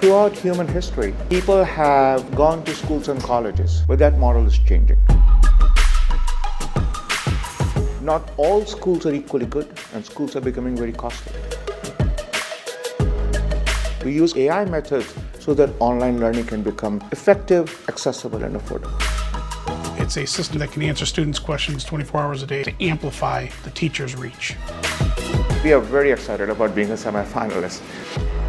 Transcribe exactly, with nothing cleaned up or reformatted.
Throughout human history, people have gone to schools and colleges, but that model is changing. Not all schools are equally good, and schools are becoming very costly. We use A I methods so that online learning can become effective, accessible, and affordable. It's a system that can answer students' questions twenty-four hours a day to amplify the teacher's reach. We are very excited about being a semifinalist.